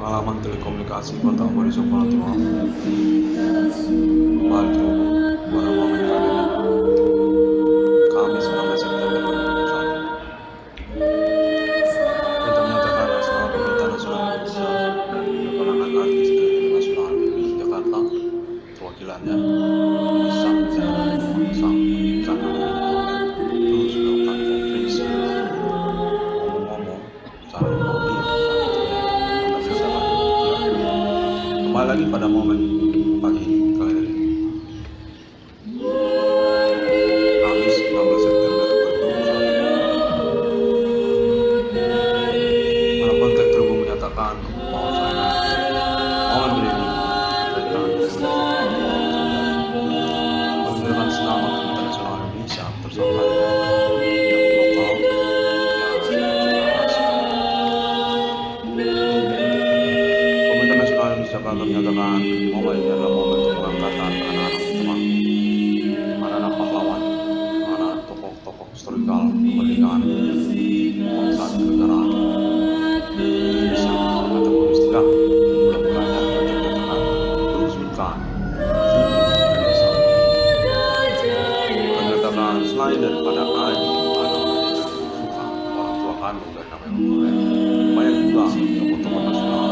Pengalaman telekomunikasi pertama kali sekolah timah membantu beberapa metode kami 19 September 2021 yang ternyata karena soal pemerintah nasional Indonesia dan kemenangan artis dari nasional di Jakarta perwakilannya lagi pada momen pagi kali ini Kamis 19 September 2021 para kontak terhubung menyatakan bahwa saya momen ini mengenai selamat internasional Indonesia bersama Soekarno menyatakan momen ini adalah momen pengangkatan anak-anak teman, anak-anak pahlawan, anak tokoh-tokoh historikal kemerdekaan bangsa dan negara Indonesia ataupun istilah berkaitan dengan kerusuhan Indonesia. Menyatakan selain daripada adik anak suka orang tua kandung dan namanya banyak juga teman-teman nasional.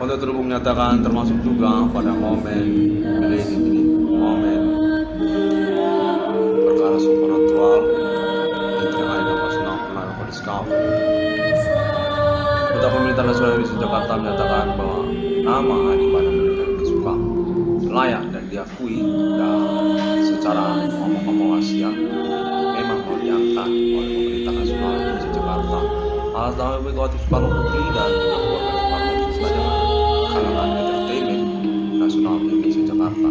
Kontak terhubung menyatakan termasuk juga pada momen Lenin ini, momen perkara Soekarno yang terkait dengan penanganan polis kaum. Kota Pemerintah Nasional Indonesia Jakarta menyatakan bahwa nama Adipada Mereka Suka layak dan diakui dan secara omong-omong Asia memang mau diangkat oleh Pemerintah Nasional Indonesia Jakarta atas nama Megawati Soekarno Putri dan keluarga Soekarno sebagai kalangan entertainment nasional Indonesia Jakarta.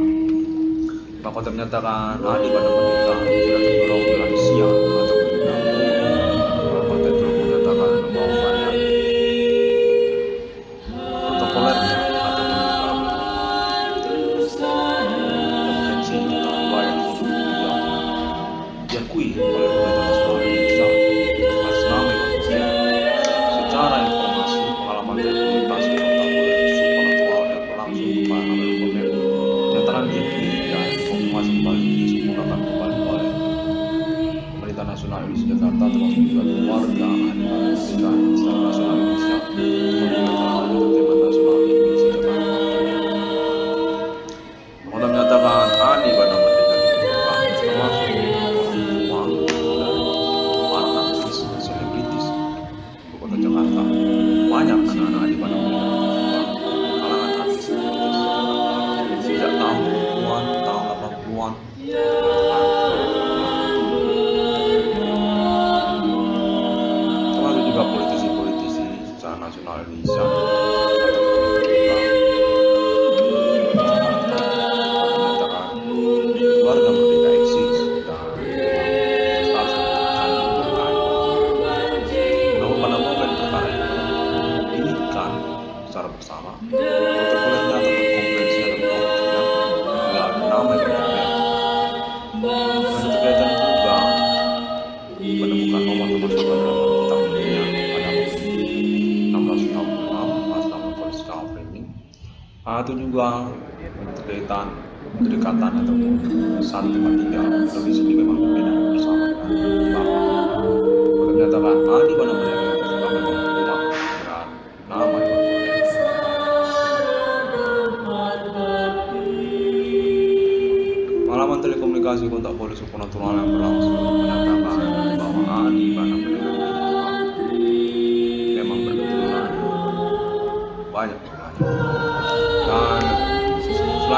Pakostrat menyatakan adik pada pemerintah tidak terdorong lansia atau pendidikan. Pakostrat menyatakan bahwasannya protokolernya atau konvensi tentang bayar untuk media diakui oleh pemerintah nasional Indonesia atas nama Indonesia secara informasi pengalaman dan komunikasi. Jakarta termasuk juga keluarga animal dan secara nasional Indonesia menyatakan ani pada merdeka termasuk uang dan para artis selebritis di kota Jakarta banyak anak-anak di pada kalangan artis sejak tahun 70-an tahun 80-an Indonesia menyatakan keluarga merdeka eksis dan prestasi terkait. Namun pada momen perkara ini kan secara bersama protokolnya atau konvensi atau konvensi tidak ada nama yang berbeda. Dan terkaitan juga menemukan nomor teman-teman atau juga kedekatan atau satu-tiga lebih sedikit memang berbeda bersama dengan bahwa menyatakan di mana mereka terutama dengan nama yang pengalaman telekomunikasi kontak polis supernatural yang berlangsung menyatakan bahwa di mana mereka memang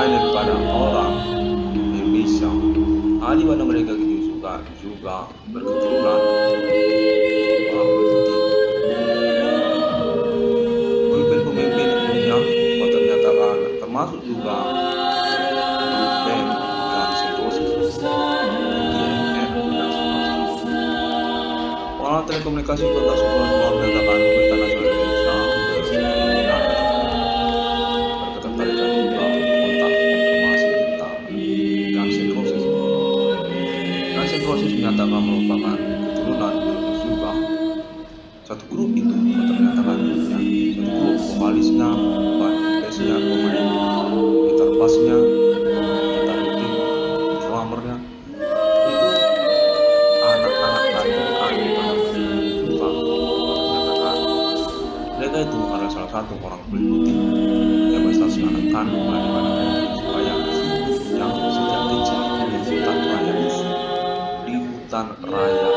lain daripada orang Indonesia. Nah, di mana mereka itu juga berketurunan orang putih. Pemimpin-pemimpin yang menyatakan termasuk juga pemimpin Guns N' Roses, orang telekomunikasi kota Soekarno menyatakan pemerintah nasional Indonesia berketertarikan juga kontak informasi tentang Guns N' Roses. Guns N' Roses menyatakan merupakan keturunan dari juga satu grup itu menyatakan satu grup vokalisnya, bassnya, pemain gitar bassnya, pemain gitar itu, drummernya itu anak-anak dari anak-anak juga menyatakan mereka itu adalah salah satu orang putih yang berstatus anak kandung daripada supaya yang sejak kecil di hutan raya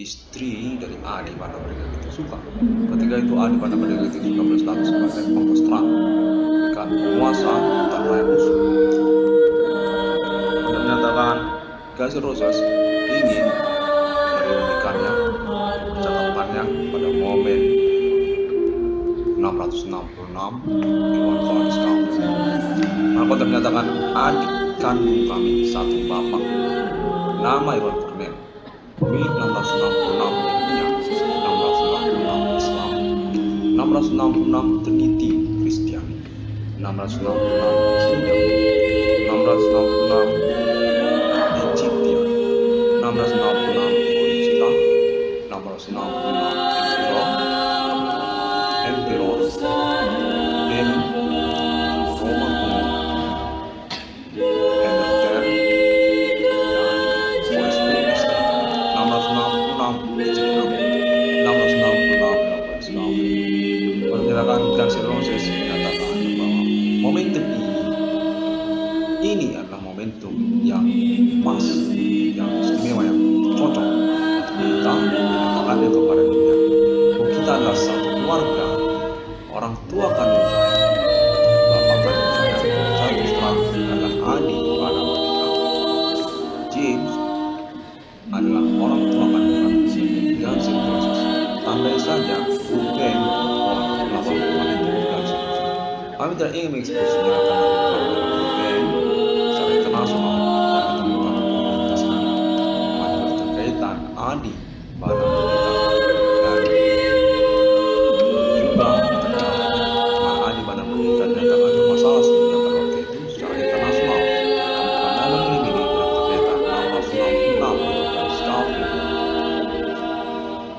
istri dari adik pada mereka itu suka. Ketika itu adik pada mereka itu suka berstatus sebagai Pakostrat, bukan penguasa hutan raya musuh. Dan menyatakan Guns N' Roses ingin mereunikannya, catatannya pada momen 666 Irwan Cornel. Maka ternyatakan adik kandung kami satu bapak, nama Irwan Cornel. Pemilik 666 Islam, 666 Trinity Kristian, 666 Hindu, 666 Egyptian, 666 Oriental, 666 Emperor Lenin, Roma Kuno. Guns N' Roses menyatakan bahwa momentum ini adalah momentum yang pas, yang istimewa, yang cocok untuk kita mengatakannya kepada dunia. Kita adalah satu keluarga, orang tua kandung saya, bapak kandung saya, satu strategi adalah adik pada mereka. James adalah orang tua kandungan Guns N' Roses. Tandai saja bukan kami tidak ingin mengekspresinya karena bukan secara internasional dan ketemukan komunitas kami maka terkaitan adik pada mereka dan juga adik pada mereka dan ada masalah sehingga pada waktu itu secara internasional kami akan memiliki terkaitan 666 untuk sekali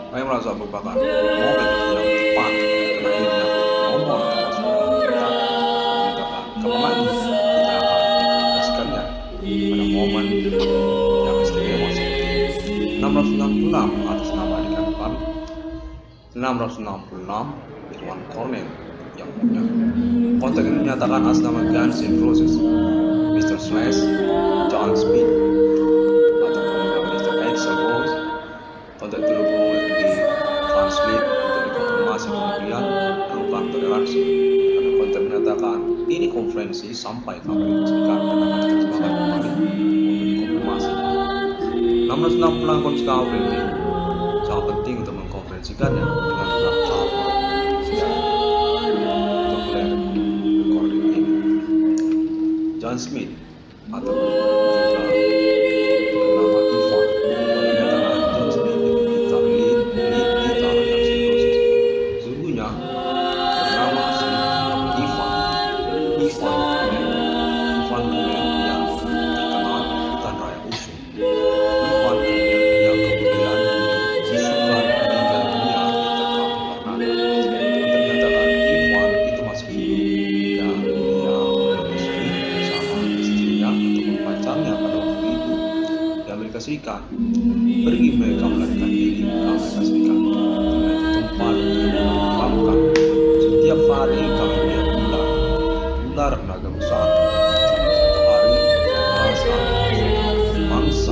kami merasa merupakan momen yang tepat karena ini nomor kembali kita akan menjelaskannya pada momen yang istimewa seperti 666 atas nama adik kami 666 Irwan Cornel yang punya konten ini menyatakan atas nama Guns N' Roses Mr. Slash John Speed atau Mr. Axel Rose konten terhubung di translate untuk dikonfirmasi kemudian perubahan toleransi karena konten menyatakan ini konferensi sampai kapan disekan dan akan terjemahkan kembali untuk dikonfirmasi. 666 konferensi KAP ini sangat penting untuk mengkonferensikannya dengan juga KAP untuk melihat recording ini. John Smith atau juga bernama Ivan menyatakan John Smith itu gitar yang serius. Sesungguhnya bernama asli Ivan. Irwan Cornel yang terkenal hutan raya usul, Irwan Cornel yang Serikat. Pergi mereka melarikan diri ke Amerika Serikat. Kembali dimakamkan. Setiap hari kami melihat ular. Ular naga besar. Setiap hari masa mangsa.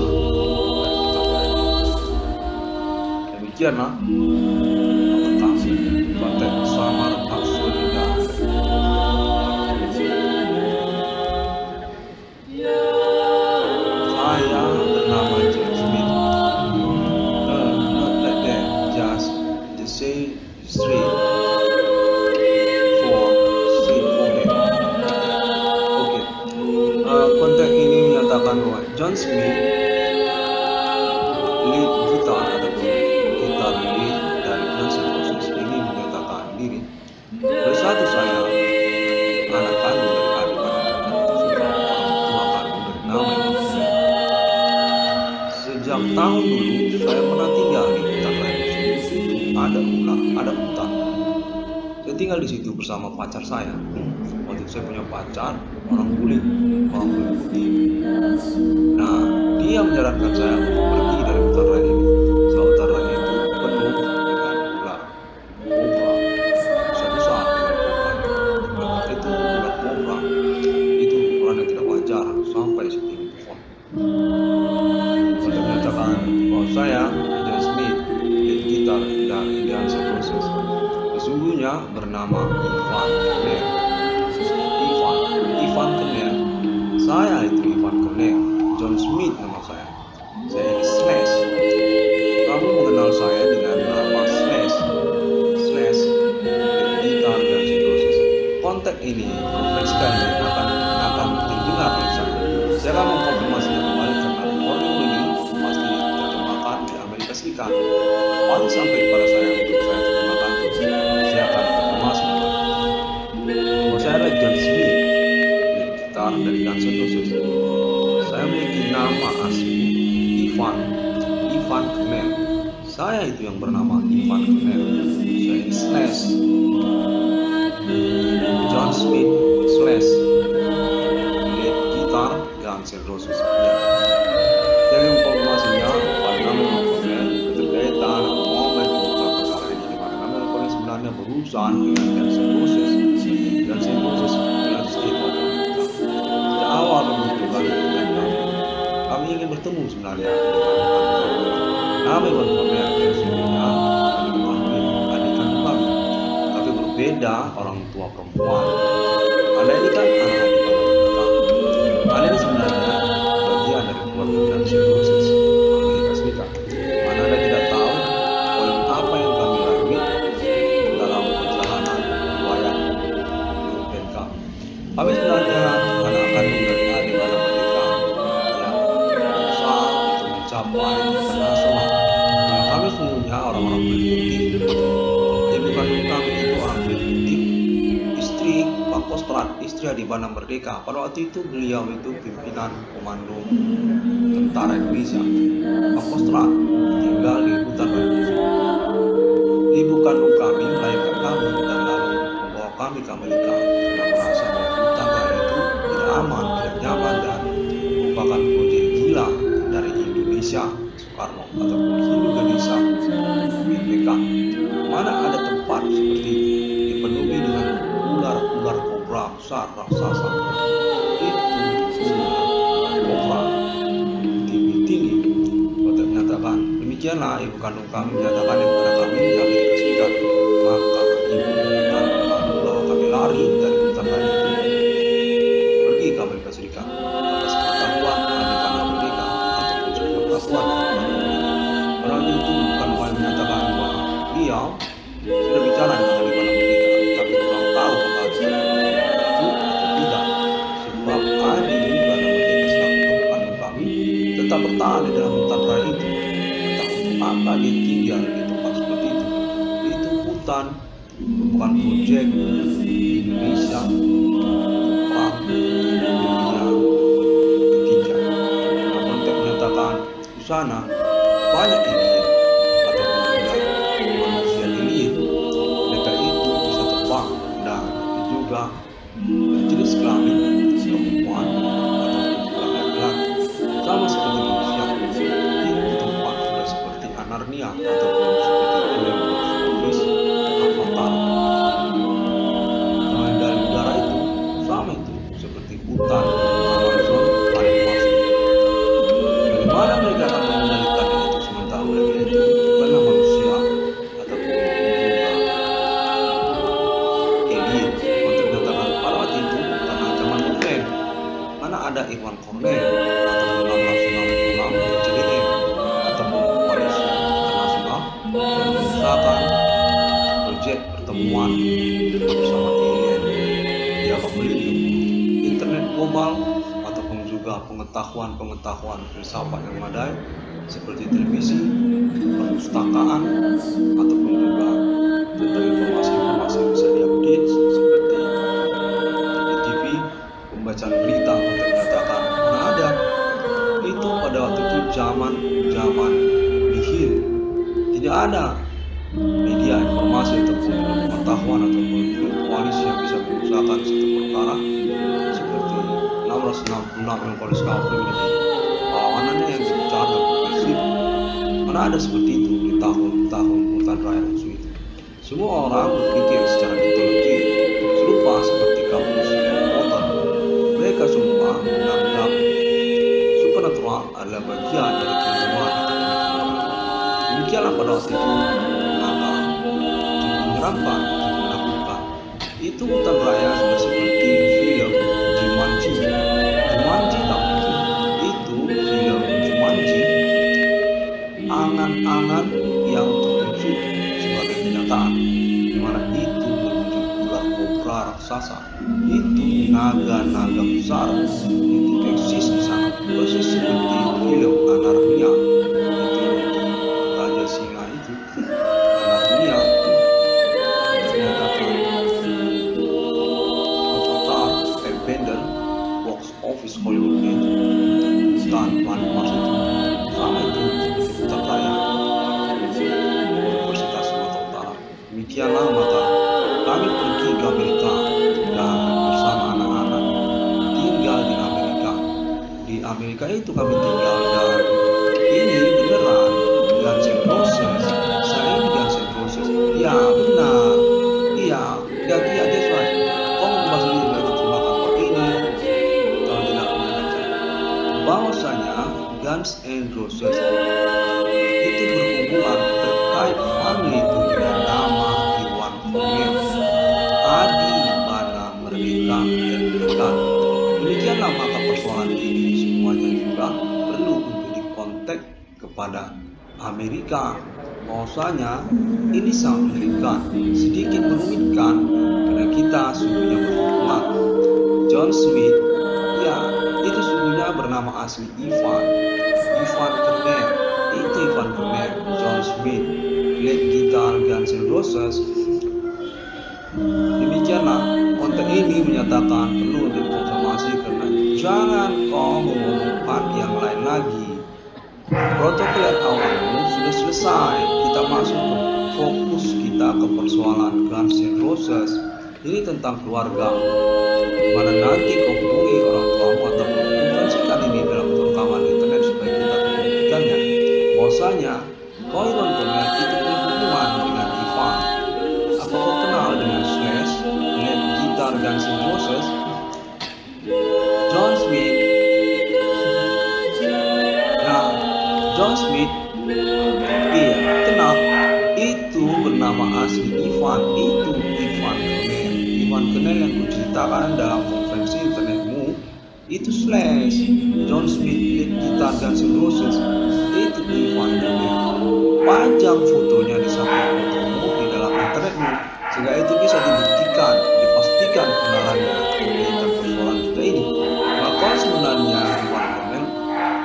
Demikianlah kami bertemu bersama tentang surga. John Smith lead gitar ataupun gitar lead dari Guns N' Roses ini menyatakan diri, bersatu saya anak kandung dari adik-adik tua kami bernama Indonesia. Sejak tahun dulu saya pernah tinggal di hutan lain. Ada ular, ada hutan. Saya tinggal di situ bersama pacar saya. Waktu saya punya pacar orang kulit, orang putih. Nah, dia menyarankan saya untuk pergi dari hutan raya ini. Soal hutan raya itu penuh dengan ular, kobra, besar-besar ular itu, ular kobra itu ukuran yang tidak wajar sampai setinggi pohon. Saya menyatakan bahwa saya John Smith, lead gitar dari Guns N' Roses, sesungguhnya bernama Irwan Cornel. Saya itu Irwan Cornel, John Smith nama saya. Saya Slash. Kamu mengenal saya dengan nama Slash. Slash gitar dan Roses. Kontak ini konfirmasikan akan didengar oleh saya. Saya akan mengkonfirmasinya kembali karena volume ini pasti diterjemahkan di Amerika Serikat. Paling sampai kepada saya untuk saya terjemahkan. Saya akan konfirmasikan. Bahwa saya adalah John Smith dari Guns N' Roses. Saya memiliki nama asli Irwan Cornel. Saya itu yang bernama Irwan Cornel. Saya Slash John Smith Slash lead gitar Guns N' Roses. Yang informasinya pada nama Cornel terkaitan momen pembukaan perkara ini, di mana nama Cornel sebenarnya berurusan dengan Guns N' Roses. Guns N' Roses ingin bertemu sebenarnya namun berbeda dari sebelumnya adik-adik kami, tapi berbeda orang tua perempuan. Anda ini kan anak-anak perempuan. Anda ini sebenarnya bagian dari keluarga dan proses Amerika Serikat. Mana Anda tidak tahu oleh apa yang kami alami dalam perjalanan wayang dan kami. Kami sebenarnya anak-anak dari adik-adik sampai pada semua. Nah, kami semuanya orang-orang politik. Jadi bukan kami itu orang politik. Istri Pakostrat, istri Adibana Merdeka. Pada waktu itu beliau itu pimpinan komando tentara Indonesia. Pakostrat tinggal di hutan Indonesia. Ibu kandung kami melahirkan kami dan lalu membawa kami ke Amerika karena merasa bahwa hutan kami itu tidak aman, tidak nyaman dan merupakan proyek gila dari Indonesia, Soekarno ataupun Indonesia, Merdeka. Mana ada tempat seperti itu dipenuhi dengan ular-ular kobra besar, raksasa itu kobra tinggi-tinggi. Untuk menyatakan demikianlah ibu kandung kami menyatakan yang kepada kami di Amerika Serikat. Maka ibu kandung kami bahwa kami lari dari hutan itu pergi ke Amerika Serikat atas pengetahuan adik-anak Amerika. Orang itu bukan hanya menyatakan bahwa dia sudah bicara dengan Taliban Amerika, tapi kurang tahu apakah itu atau tidak. Sebab kami ini karena mereka selaku pembantu kami tetap bertahan di dalam hutan raya itu. Entah untuk apa dia tinggal di tempat seperti itu. Itu hutan bukan proyek Indonesia perang dunia. Sana banyak alien atau manusia alien. Mereka itu bisa terbang dan juga berjenis kelamin perempuan atau laki-laki sama seperti manusia. ada Irwan Cornel atau 1666 ICDM bertemu koalisi internasional dan mengusahakan proyek pertemuan bersama ILN, dialog milenium, internet global, ataupun juga pengetahuan filsafat yang memadai seperti televisi, perpustakaan, ataupun juga tentang informasi-informasi yang bisa diupdate seperti TV, pembacaan berita untuk mengatakan mana ada. Itu pada waktu itu zaman nihil, tidak ada media informasi ataupun pengetahuan ataupun koalisi yang bisa mengusahakan satu perkara seperti 1666 yang koalisi kafir pahlawanannya yang bicara dan progresif. Mana ada seperti itu di tahun-tahun Hutan Raya itu. Semua orang berpikir secara ideologi serupa seperti kampus dan kota. Mereka semua menganggap supernatural adalah bagian dari kehidupan. Demikianlah pada waktu itu maka menyeramkan, menakutkan. Itu Hutan Raya sudah seperti film Jumanji tak mungkin. Itu film Jumanji, angan-angan yang terwujud dimana itu berwujud ular kobra raksasa, itu naga-naga besar, itu eksis di sana, persis seperti film Anarmia, itu raja singa itu Anarmia, ternyata Avatar, Airbender, box office Hollywood itu tanpa emas itu sama itu tetap layak. Demikianlah maka kami pergi ke Amerika dan bersama anak-anak tinggal di Amerika. Di Amerika itu kami tinggal dan ini beneran Guns N' Roses. Saya ini Guns N' Roses. Ya benar. Iya. Dia sesuai. Kamu masih tidak terjemahkan seperti ini. Kalau tidak mengerti bahwasanya Guns N' Roses itu berhubungan terkait family itu dengan nama Irwan Cornel, Adi Bana Merdeka dan Merdeka. Demikianlah maka persoalan ini semuanya juga perlu untuk dikontak kepada Amerika. Bahwasanya ini sangat menyulitkan, sedikit merumitkan karena kita sungguhnya berhubungan. John Smith, ya itu sungguhnya bernama asli Ivan Cornel, itu Ivan Cornel, John Smith, lead gitar Guns N' Roses. Demikianlah konten ini menyatakan perlu dikonfirmasi karena jangan kau mengumumkan yang lain lagi. Protokol awalmu sudah selesai, kita masuk ke fokus kita ke persoalan Guns N' Roses. Ini tentang keluarga, dimana nanti kau hubungi orang tuamu atau menyaksikan ini dalam rekaman internet supaya kita mempublikasikannya. Bahwasanya kau Irwan Cornel itu berhubungan dengan Ivan. Apa kau kenal dengan Slash, lead gitar Guns N' Roses, John Smith? Nah, John Smith, iya kenal. Itu bernama asli Ivan, itu Ivan Cornel. Ivan Cornel yang kuceritakan dalam konferensi internetmu, itu Slash, John Smith, lead gitar Guns N' Roses, itu Ivan Cornel. Panjang fotonya di samping fotomu di dalam internetmu sehingga itu bisa dibuktikan, dipastikan kebenarannya tentang persoalan kita ini. Maka sebenarnya Irwan Cornel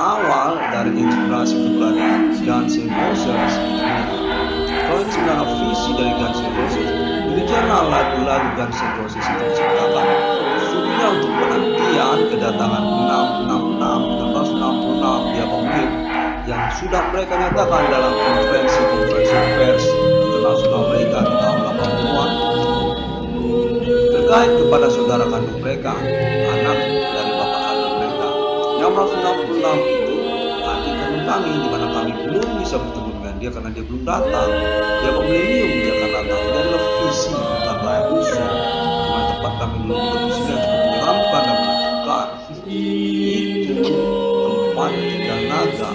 awal dari inspirasi keberadaan Guns N' Roses ini. Kalau itu sebenarnya visi dari Guns N' Roses, demikianlah lagu-lagu Guns N' Roses itu diciptakan. Sebenarnya untuk penantian kedatangan 1666 tiap pemilik yang sudah mereka nyatakan dalam konferensi pers internasional mereka di tahun 80-an terkait kepada saudara kandung mereka, anak dari bapak kandung mereka. 666 itu adik kandung kami, di mana kami belum bisa bertemu dengan dia karena dia belum datang. Dia pemilenium, dia akan datang. Dia adalah visi tentang layak usul, di mana tempat kami belum bervisinya cukup merampan dan menakutkan. Itu tempat tiga naga,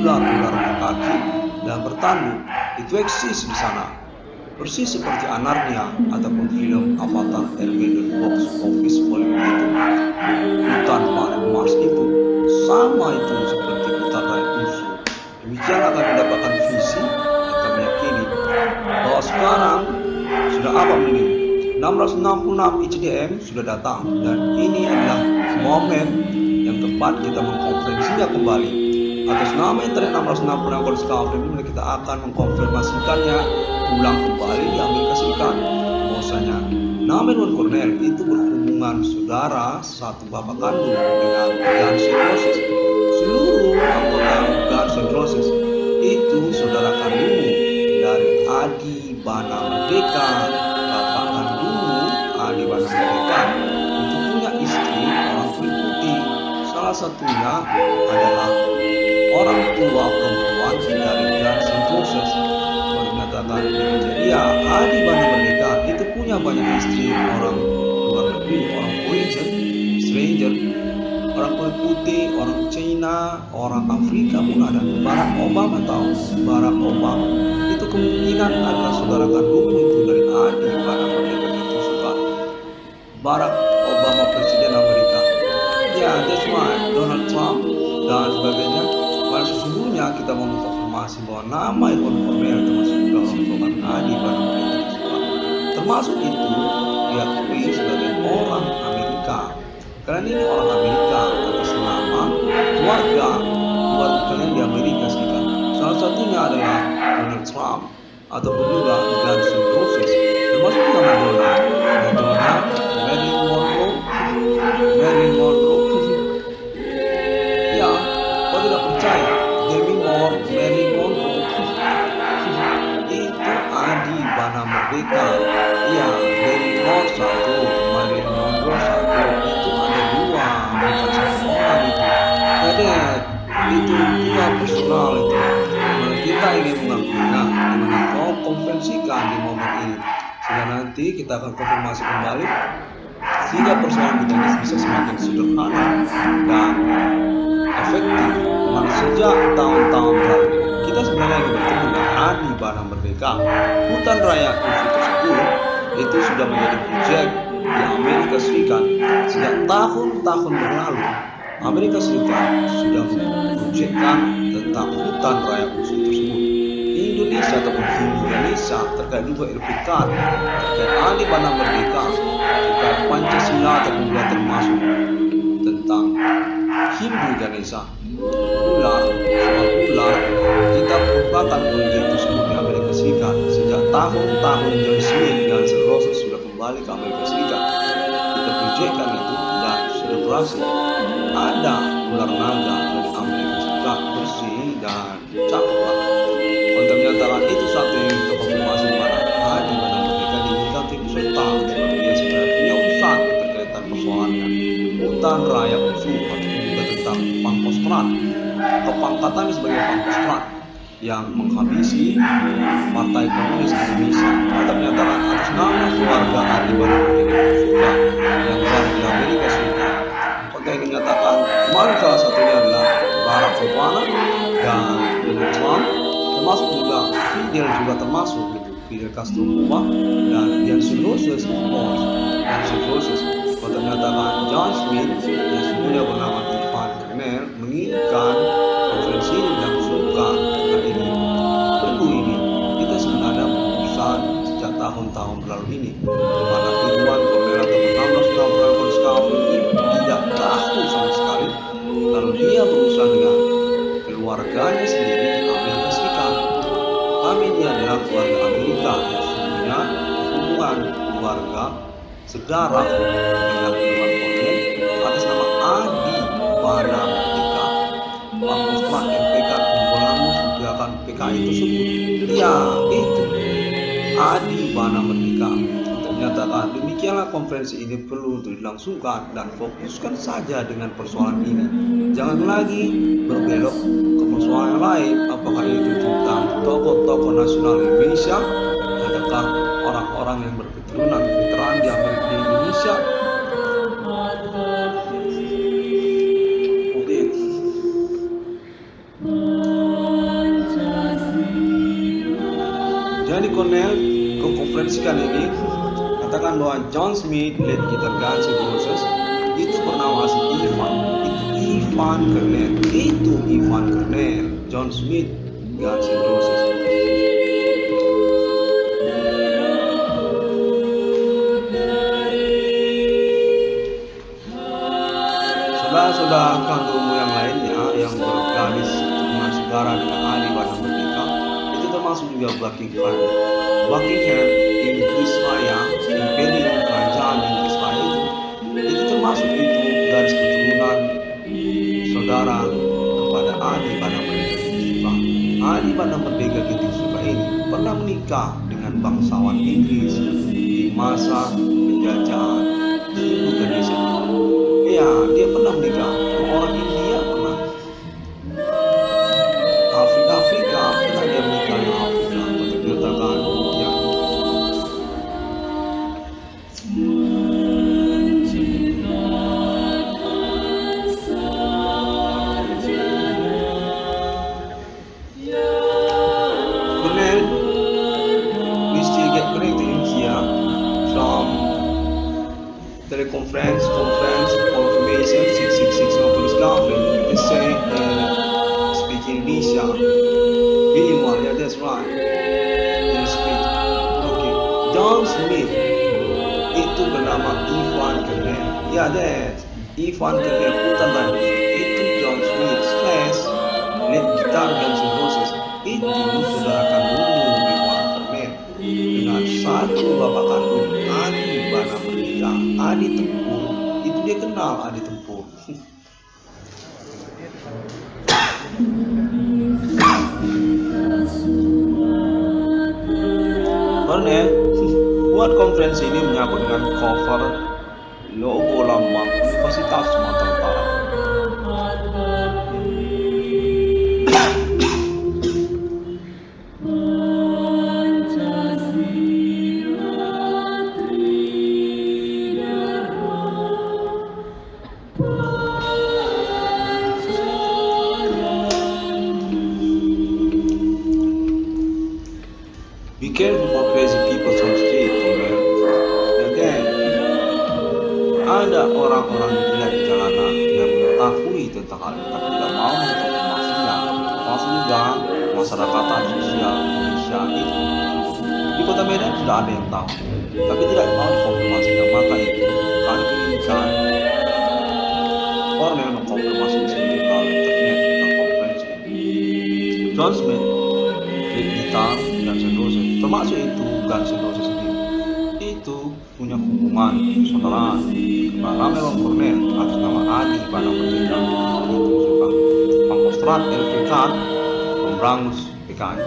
ular-ular kaki dan bertanduk itu eksis di sana, persis seperti Anarmia ataupun film Avatar Airbender box office Hollywood itu. Hutan paling 666 ICDM sudah datang, dan ini adalah momen yang tepat kita mengkonfirmasinya kembali. Atas nama internet 666 Konstitusi ini, kita akan mengkonfirmasikannya ulang kembali di Amerika Serikat. Bahwasanya nama Irwan Cornel itu berhubungan saudara satu bapak kandung dengan Guns N' Roses. Seluruh anggota Guns N' Roses itu saudara kandung dari Adi Bana Merdeka, bapak kandungmu Adi Bana Merdeka itu punya istri orang kulit putih, salah satunya adalah orang tua perempuan dari Guns N' Roses. Kalau mengatakan ya Adi Bana Merdeka itu punya banyak istri orang luar negeri, orang kulit putih, orang China, orang Afrika pun ada. Barack Obama tahu, Barack Obama itu kemungkinan adalah saudara kandung itu dari Adi Bana Merdeka itu suka Barack Obama presiden Amerika. Ya, that's why Donald Trump dan sebagainya. Padahal sesungguhnya kita mau mengonfirmasi bahwa nama Irwan Cornel termasuk dalam golongan Adi Bana Merdeka itu suka. Termasuk itu diakui sebagai orang Amerika. Karena ini orang Amerika atas nama keluarga kalian di Amerika Serikat. Salah satunya adalah Donald Trump ataupun juga Guns N' Roses. Termasuk juga Madonna, Marilyn Monroe. Ya, kau tidak percaya? Demi Moore, Marilyn Monroe itu Adi Bana Merdeka. Iya, Marilyn Monroe satu, Marilyn Monroe satu. Itu juga personal itu. Kita ingin mengakuinya, dimana kau konvensikan di momen ini, sehingga nanti kita akan konfirmasi kembali sehingga persoalan kita bisa semakin sederhana dan efektif. Karena sejak tahun-tahun terakhir kita sebenarnya bertemu dengan Adi Bana Merdeka. Hutan Raya Institut 10 itu sudah menjadi proyek di Amerika Serikat sejak tahun-tahun berlalu. Amerika Serikat sudah menunjukkan tentang hutan raya khusus tersebut. Indonesia ataupun Indonesia terkait juga RPK, terkait Adi Bana Merdeka, terkait Pancasila, terkait termasuk tentang Hindu Ganesha, ular, kita merupakan proyek tersebut di Amerika Serikat sejak tahun-tahun John Smith dan Serosa sudah kembali ke Amerika Serikat. Kita proyekkan itu dan sudah berhasil. Ada ular naga dari Amerika Serikat, bersih dan cakep. Untuk menyatakan itu satu yang terkonfirmasi pada Adi Bana Merdeka diinginkan serta sebagai dia sebenarnya punya usaha berkaitan persoalannya hutan raya khusus atau juga tentang Pakostrat, kepangkatannya sebagai Pakostrat yang menghabisi Partai Komunis Indonesia. Untuk menyatakan atas nama keluarga Adi Bana Merdeka yang berada di Amerika Serikat, yang dinyatakan kemarin salah satunya adalah Barack Obama dan Donald Trump, termasuk juga Fidel gitu. Fidel Castro Cuba dan Guns N' Roses kalau ternyatakan John Smith yang sebelumnya bernama Irwan Cornel menginginkan konferensi ini dilangsungkan. Nah ini tentu ini kita sebenarnya berusaha sejak tahun-tahun berlalu ini kepada Irwan Cornel atau dia berusaha dengan keluarganya sendiri di Amerika Serikat. Kami ini adalah keluarga Amerika yang sebenarnya hubungan keluarga sedarah dengan Irwan Cornel atas nama Adi Bana Merdeka. Pakostrat MPK kumpulanmu sediakan PKI tersebut. Ya itu Adi Bana Merdeka. Menyatakan demikianlah konferensi ini perlu untuk dilangsungkan dan fokuskan saja dengan persoalan ini. Jangan lagi berbelok ke persoalan lain, apakah itu tentang tokoh-tokoh nasional Indonesia, adakah orang-orang yang berketurunan veteran di Amerika Indonesia. Jadi Cornel ke konferensi kali ini katakan bahwa John Smith, lead guitar Guns N' Roses, itu bernama asli Irwan Cornel, John Smith, Guns N' Roses. bahas sudah keanggotaan yang lainnya yang bergaris hubungan saudara dengan ahli badan merdeka, itu termasuk juga Buckingham. Buckingham, Inggris Raya, Imperium, Kerajaan Inggris Raya itu termasuk itu garis keturunan saudara kepada ahli badan merdeka Ketiba. Ahli badan merdeka Ketiba ini pernah menikah dengan bangsawan Inggris di masa penjajahan Indonesia. Ya, dia pernah menikah orang India, pernah Afrika, pernah dia menikah dengan Afrika, keterkaitan ya. Cornel, we still get connected here from teleconference. That's right. Okay. John Smith itu bernama Irwan Cornel. Ya, that's Irwan Cornel Putangan. Itu John Smith slash lead guitar Guns N' Roses. Itu saudara kandung Irwan Cornel dengan satu bapak kandung Adi Bana Merdeka. Adi Tempur. Itu dia kenal Adi Tempur. Cornel buat konferensi ini menyambut dengan cover logo lambang Universitas Sumatera Utara. Pemberangus PKI.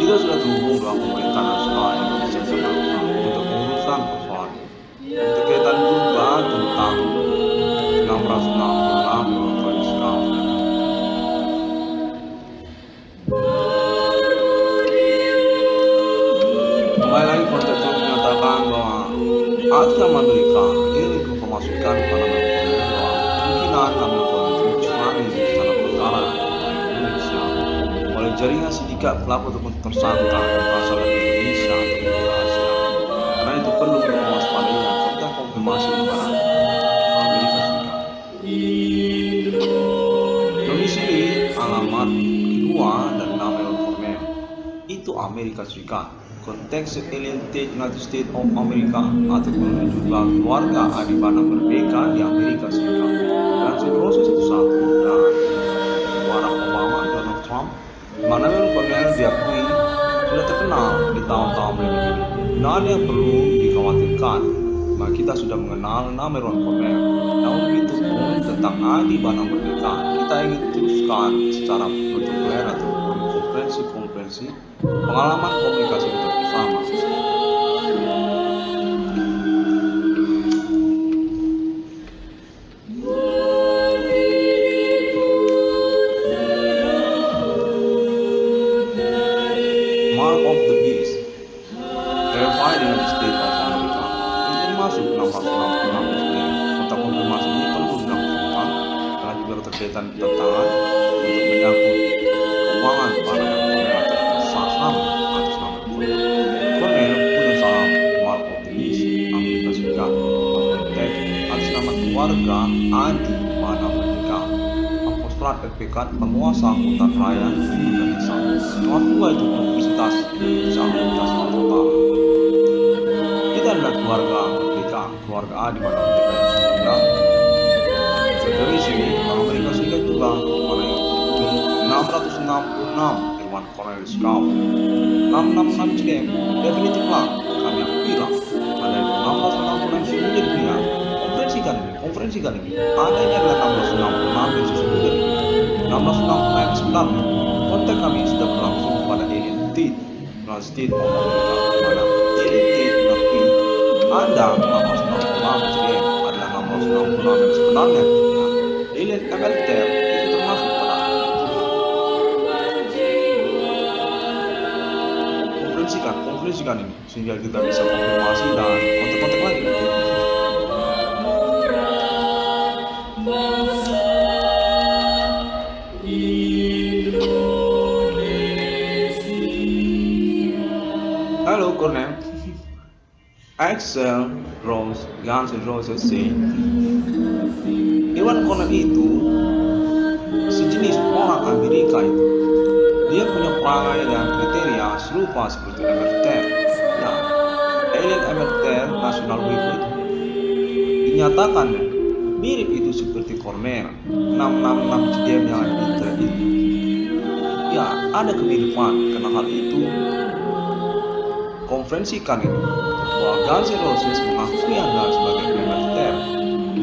Kita sudah terhubung dengan pemerintah nasional Indonesia sekarang untuk urusan persoalan berkaitan juga tentang operasional program operasional. Atas Amerika ini diinformasikan kepada masyarakat kemungkinan melakukan tsunami di tanah negara Indonesia oleh jaringan sindikat pelaku ataupun tersangka yang berasal dari Indonesia atau dari Asia. Karena itu perlu diwaspadainya serta konfirmasi kepada Amerika Serikat. Kondisi alamat kedua dan nama Cornel itu Amerika Serikat. Konteks United States of America atau juga keluarga Adi Bana Merdeka di Amerika Serikat. Dan si proses itu satu dan Barack Obama, Donald Trump, mana yang Cornel diakui sudah terkenal di tahun-tahun berikutnya. Nah, yang perlu dikhawatirkan, maka kita sudah mengenal nama Cornel. Namun itu pun tentang Adi Bana Merdeka kita ingin teruskan secara protokoler atau konferensi pengalaman komunikasi kita bersama. Mark of the Beast, verified in the state of America. Ini termasuk 666 kota konfirmasi ini perlu dilakukan karena juga keterkaitan tantangan untuk menyambut keuangan para saham atas nama Cornel. sertifikat penguasa hutan raya Indonesia selaku wajib universitas Indonesia Utara. Kita adalah keluarga merdeka, keluarga A di mana merdeka juga. Dari sini Amerika Serikat juga memenuhi 666 Irwan Cornel Scout 666 CDM definisi cepat kami yang bilang ada 666 CDM di dunia. Konferensi kali ini adanya adalah 1666 yang sesungguhnya 1666 yang sebenarnya konten kami sudah berlangsung pada identitas transit pemerintah pada identitas berarti ada 1666 CDM adalah 1666 yang sebenarnya identitas tanggal itu termasuk pada konferensikan ini sehingga kita bisa konfirmasi dan konten-konten lagi Cornel, Axel Rose, Guns N' Roses say, Irwan Cornel itu sejenis orang Amerika itu. Dia punya perangai dan kriteria serupa seperti emeriter. Nah, alien emeriter nasional berikut dinyatakannya mirip itu seperti Cornel 666 CDM yang ada di internet itu. Ya, ada kemiripan karena hal itu. Konferensikan itu bahwa Guns N' Roses mengakui Anda sebagai militer 666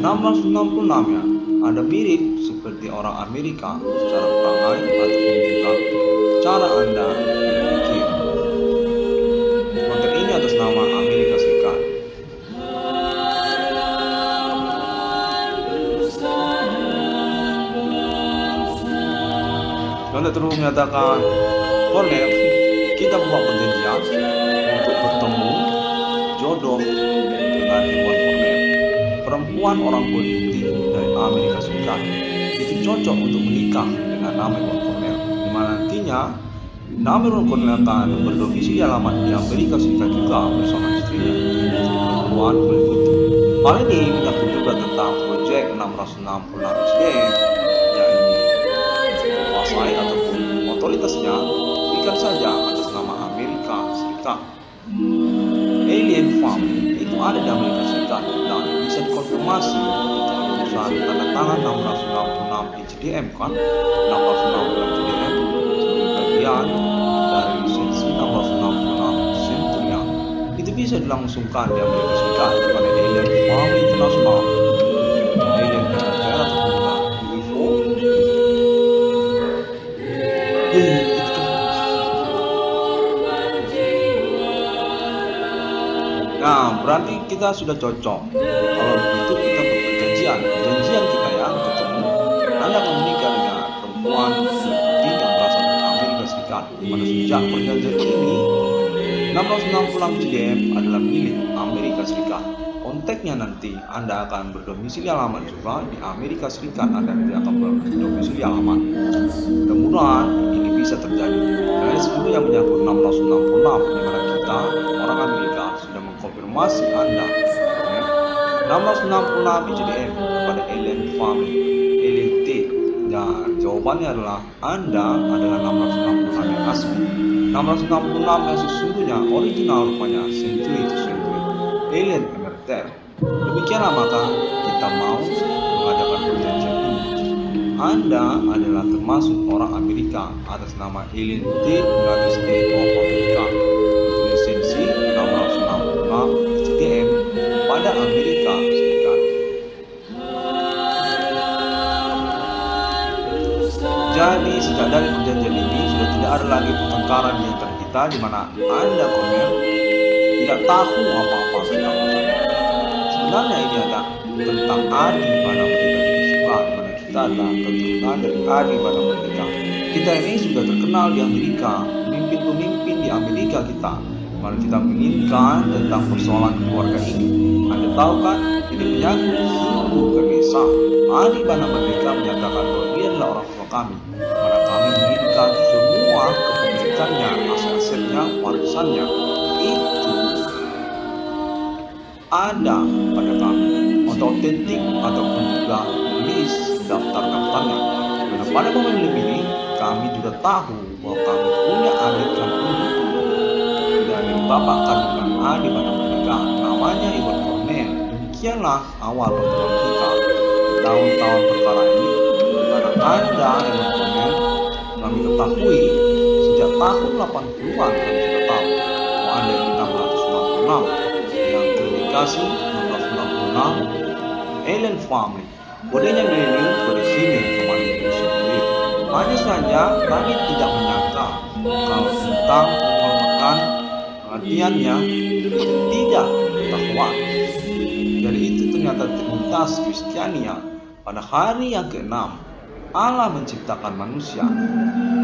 ya Anda mirip seperti orang Amerika secara perangai ataupun juga cara Anda berpikir. Konten ini atas nama Amerika Serikat. Konten terus menyatakan Cornel kita buat perjanjian untuk bertemu jodoh dengan Irwan Cornel, perempuan orang politik dari Amerika Serikat itu cocok untuk menikah dengan nama Irwan Cornel, di mana nantinya nama Irwan Cornel akan berdomisili di alamat di Amerika Serikat juga bersama istrinya perempuan politik. Hal ini menyangkut juga tentang proyek 666 SDM yang ini kuasai ataupun otoritasnya bukan saja atas nama Amerika Serikat. Alien Farm itu ada di Amerika Serikat dan bisa dikonfirmasi perusahaan tanda tangan 666 ICDM kan 666 ICDM sebagai bagian dari lisensi 666 Centurion itu bisa dilangsungkan di Amerika Serikat kepada Alien Farm International. Alien Farm UFO nah berarti kita sudah cocok. Kalau begitu kita perjanjian kita ya ketemu Anda akan menikah dengan perempuan yang berasal dari Amerika Serikat pada sejak perjanjian ini 666 CDM adalah milik Amerika Serikat. Kontaknya nanti Anda akan berdomisili alamat juga di Amerika Serikat. Anda nanti akan berdomisili alamat. Mudah-mudahan ini bisa terjadi karena sebelumnya menyangkut 666 di mana kita orang Amerika sudah mengkonfirmasi Anda 666 ICDM kepada alien family alien T dan jawabannya adalah Anda adalah 666 yang asli 666 yang sesungguhnya original rupanya century to century alien emeriter. Demikianlah maka kita mau mengadakan perjanjian ini. Anda adalah termasuk orang Amerika atas nama alien T dan state of America lisensi 666 CDM pada Amerika Serikat. Jadi sejak dari perjanjian ini sudah tidak ada lagi pertengkaran di antara kita di mana Anda Cornel tidak tahu apa-apa tentang masalah. Sebenarnya ini adalah tentang Adi pada mereka suka pada kita adalah keturunan dari Adi pada mereka. Kita ini sudah terkenal di Amerika, pemimpin-pemimpin di Amerika kita. Mari kita menginginkan tentang persoalan keluarga ini. Anda tahu kan, ini menyangkut sumbu kemesa. Adi Bana Merdeka menyatakan bahwa dia adalah orang tua kami. Karena kami menginginkan semua kepemilikannya, aset-asetnya, warisannya. Itu ada pada kami. Otentik ataupun juga tulis daftar-daftarnya. Karena pada momen ini kami tidak tahu bahwa kami punya adik yang beruntung dari bapak kandungan A di mana mereka namanya Irwan Cornel. Demikianlah awal pertemuan kita. Tahun-tahun perkara ini karena Anda Irwan Cornel kami ketahui sejak tahun 80-an kami sudah tahu bahwa Anda ini 666 yang komunikasi 1966 alien family kodenya milenium kode sini teman Indonesia sendiri. Hanya saja kami tidak menyangka kalau tentang penghormatan perhatiannya tidak ketahuan. Dari itu ternyata terlintas Kristiania pada hari yang ke-6 Allah menciptakan manusia.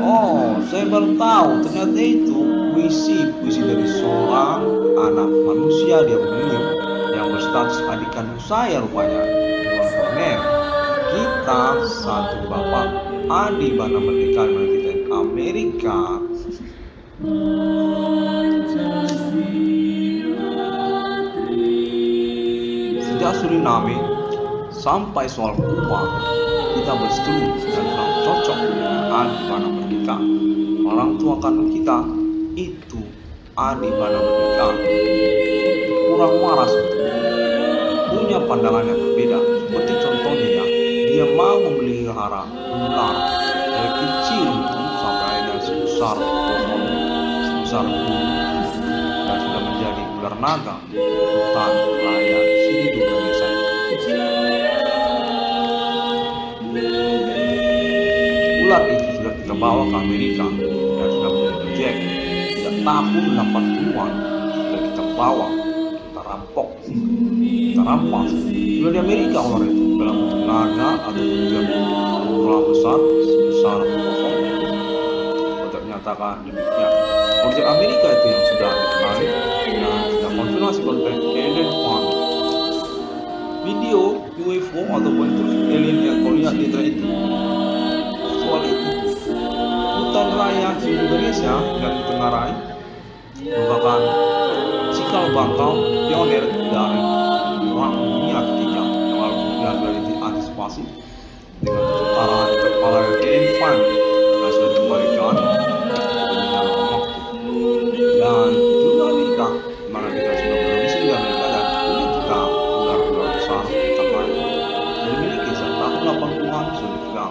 Oh, saya baru tahu ternyata itu puisi dari seorang anak manusia dia mengirim yang berstatus adik kandung saya rupanya. Kita satu bapak adik bana merdeka kita Amerika. Sejak Suriname sampai soal Kuba kita berseteru dan kurang cocok dengan adik bana merdeka. Orang tua kandung kita itu adik bana merdeka kurang waras, punya pandangan yang berbeda. Seperti contohnya ya, dia mau memelihara ular dari kecil sampai dan sebesar pohon, sebesar gunung, dan sudah menjadi ular naga hutan layak hidup di desa. Ular itu sudah kita bawa ke Amerika dan sudah menjadi Jack. Sejak tahun 80-an sudah kita bawa, kita rampok, kita rampas. Sudah di Amerika ular itu dalam bentuk naga atau menjadi ular besar sebesar pohon. Ternyata demikian objek Amerika itu yang sudah dikenali yang sudah konfirmasi konten alien one. Video UFO ataupun alien yang kau lihat di internet itu soal itu hutan raya di Indonesia dan ditengarai merupakan cikal bakal pionir dari perang dunia ketiga yang lalu kemudian dari diantisipasi dengan pertukaran kepala alien fund yang sudah dikembalikan dan juga Amerika mana kita sudah bermisi di Amerika dan punya kita ular-ular besar terkait dari miliki sejak tahun 80-an sudah kita.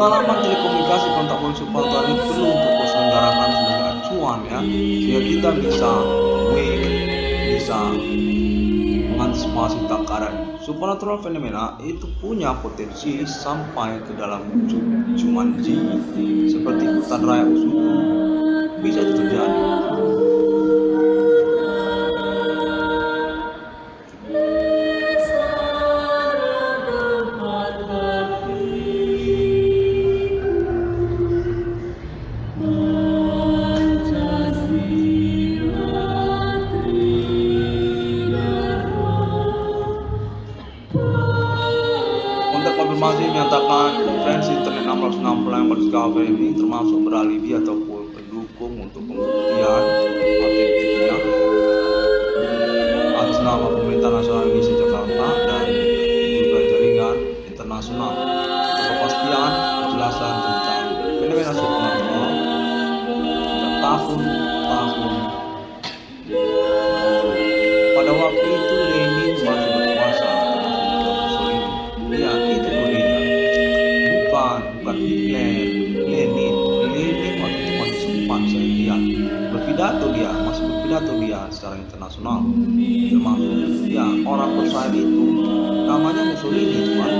pengalaman telekomunikasi kontak konsultan itu perlu untuk diselenggarakan sebagai acuan ya, sehingga kita bisa wake, bisa mengantisipasi takaran. Supernatural fenomena itu punya potensi sampai ke dalam Jumanji, seperti hutan raya Usuku, bisa terjadi. Masih menyatakan konferensi internet 660 yang berdiskusi ini termasuk beralibi ataupun pendukung untuk pembuktian otentiknya atas nama pemerintah nasional Indonesia Jakarta dan juga jaringan internasional. Kepastian penjelasan tentang fenomena supernatural tahun-tahun. Pada waktu itu Lenin masih berkuasa. Lenin waktu itu masih sempat saya lihat berpidato dia secara internasional, termasuk ya orang percaya itu namanya Mussolini, cuman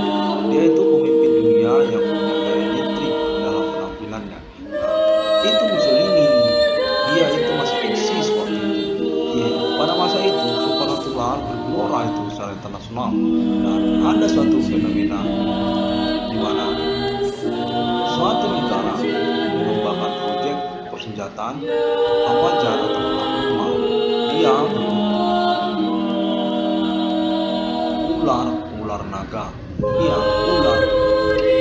dia itu pemimpin dunia yang punya daya nyetrik dalam penampilannya. Itu Mussolini, dia itu masih eksis waktu itu ya. Pada masa itu supernatural bergelora itu secara internasional, dan ada suatu fenomena di mana suatu negara mengembangkan proyek persenjataan apa jarak terkenal dia ular naga, dia ular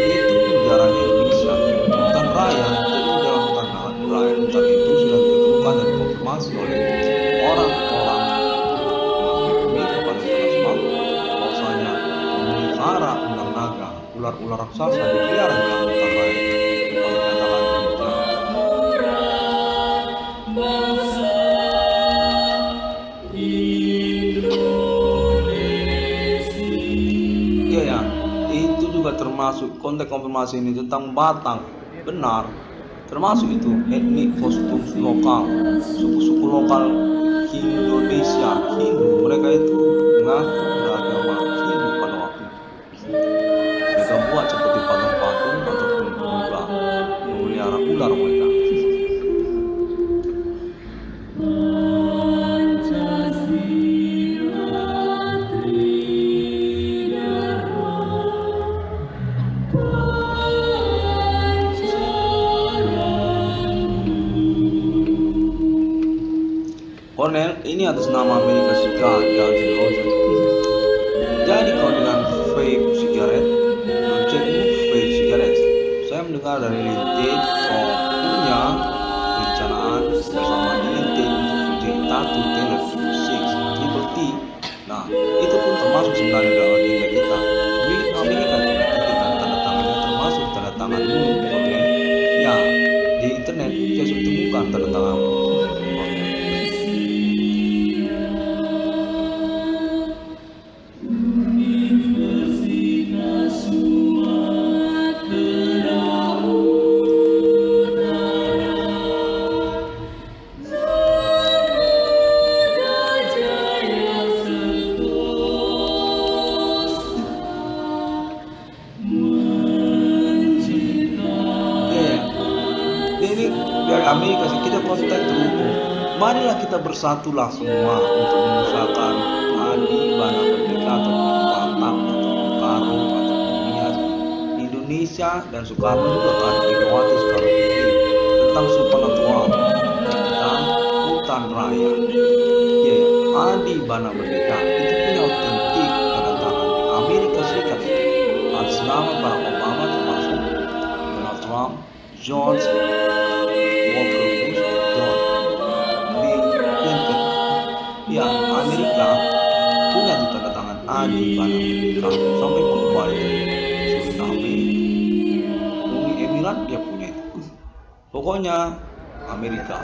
itu penjaraan Indonesia hutan raya. Jadi dalam raya hutan itu sudah ditemukan dan konfirmasi oleh orang-orang ini kepada internasional bahwasanya memelihara ular naga, ular-ular raksasa dipelihara dalam hutan raya. Termasuk konteks konfirmasi ini tentang Batak, benar, termasuk itu etnik kostum lokal, suku-suku lokal Indonesia, Hindu, mereka itu mengaku beragama Hindu pada waktu itu. Mereka buat seperti patung-patung ataupun domba, memelihara ular mereka. Cornel ini atas nama Amerika Serikat, Guns N' Roses. Jadi kau dengan vape cigaret, projectmu vape cigaret. Saya mendengar dari Lintin, kau punya rencanaan bersama Lintin untuk project Tattoo Taylor 6 Liberty. Nah, itu pun termasuk sebenarnya dalam agenda kita. Milik Amerika Serikat, tanda tangannya termasuk tanda tanganmu, Cornel. Ya, di internet bisa ditemukan tanda tanganmu. Marilah kita bersatulah semua untuk mengusahakan adi bana merdeka atau Batak atau Soekarno atau dunia Indonesia dan Soekarno juga kan Megawati Soekarno Putri tentang supernatural dan hutan raya. Ya, adi bana merdeka itu punya otentik tanda tangan di Amerika Serikat atas nama Barack Obama, termasuk Donald Trump, George Walker Bush, George ya, Amerika punya tanda tangan adi bana merdeka sampai Kuwait, Suriname, Uni Emirat dia punya itu. Pokoknya Amerika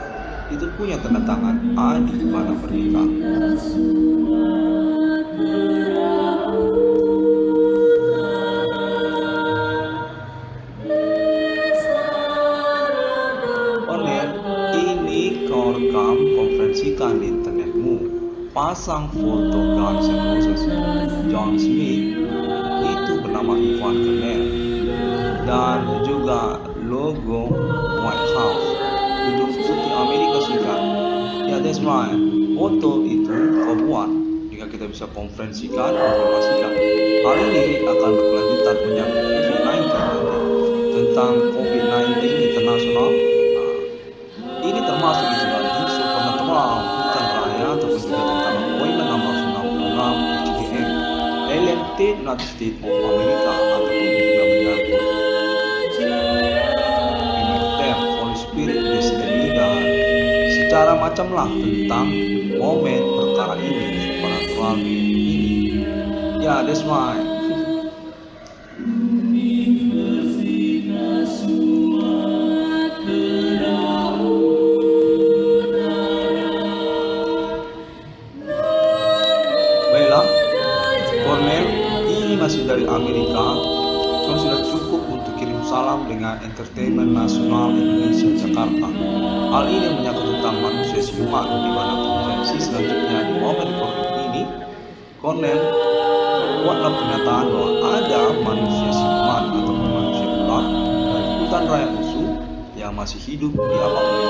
itu punya tanda tangan adi bana merdeka. pasang foto Guns N' Roses John Smith itu bernama Irwan Cornel dan juga logo White House Gedung Putih Amerika Serikat. Ya, that's why foto itu terbuat jika kita bisa konferensikan informasikan. Hal ini akan berkelanjutan menyambut COVID-19 tentang COVID-19 internasional. Nah, ini termasuk itu lagi Soekarno hutan raya ataupun juga tentang appointment nomor 66 ICDM elected United States of America ataupun juga menyambut militer holy spirit destiny dan secara macamlah tentang momen perkara ini supernatural ini. Ya, that's why dari Amerika, kamu sudah cukup untuk kirim salam dengan Entertainment Nasional Indonesia Jakarta. Hal ini menyangkut tentang manusia siluman, di mana konferensi selanjutnya di momen COVID ini, Cornel membuatlah pernyataan bahwa ada manusia siluman atau manusia ular dari hutan raya USU yang masih hidup di alam ini.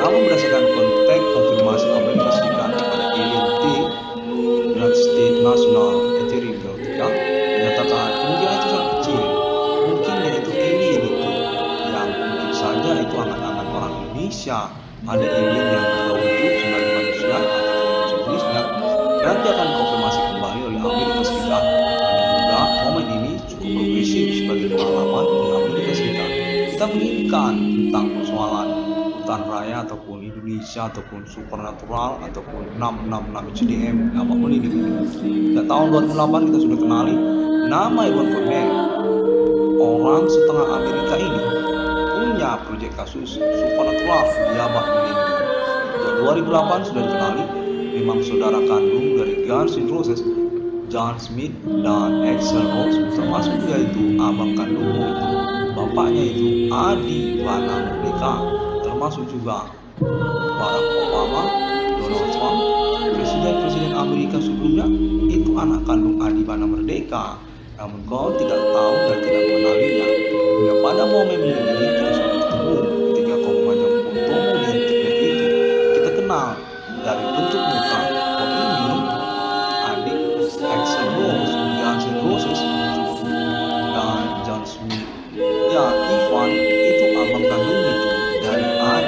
Namun berdasarkan konteks konfirmasi Amerika Serikat kepada alien T, United States National Ethereum menyatakan kemungkinan itu sangat kecil, mungkin yaitu alien itu yang mungkin saja itu angan-angan orang Indonesia. Ada alien yang berwujud sebagai manusia atau jenisnya nanti akan konfirmasi kembali oleh Amerika Serikat. Semoga momen ini cukup progresif sebagai pengalaman di Amerika Serikat. Kita menginginkan tentang persoalan hutan raya ataupun Indonesia ataupun supernatural ataupun 666 ICDM apapun ini. Sejak tahun 2008 kita sudah kenali nama Irwan Cornel. Orang setengah Amerika ini punya proyek kasus supernatural di abad ini. Sejak 2008 sudah dikenali memang saudara kandung dari Guns N' Roses, John Smith dan Axl Rose, termasuk yaitu abang kandungmu itu bapaknya itu Adi Bana Merdeka, termasuk juga Barack Obama, Donald Trump, presiden-presiden Amerika sebelumnya itu anak kandung Adi Bana Merdeka. Namun kau tidak tahu dan tidak mengenalinya. Ya, pada momen ini kita sudah bertemu ketika kau memajang fotomu di internet itu. Kita kenal dari bentuk muka kau ini adik Axl Rose, Guns N' Roses dan John Smith. Ya, Irwan itu abang kandung itu dari Adi.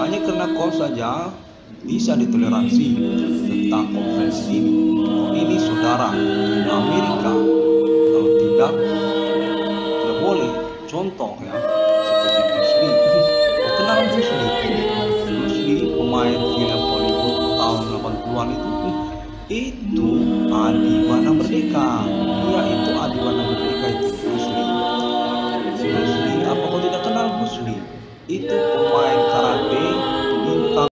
Hanya karena kau saja bisa ditoleransi tentang konferensi ini. Kau ini saudara Amerika. Kalau tidak boleh. Contoh ya, seperti Bruce Lee. Kau kenal Bruce Lee? Bruce Lee pemain film Hollywood tahun 80-an itu Adi Bana Merdeka. Dia itu Adi Bana Merdeka itu Bruce Lee. Bruce Lee, apa kau tidak kenal Bruce Lee? Itu pemain karate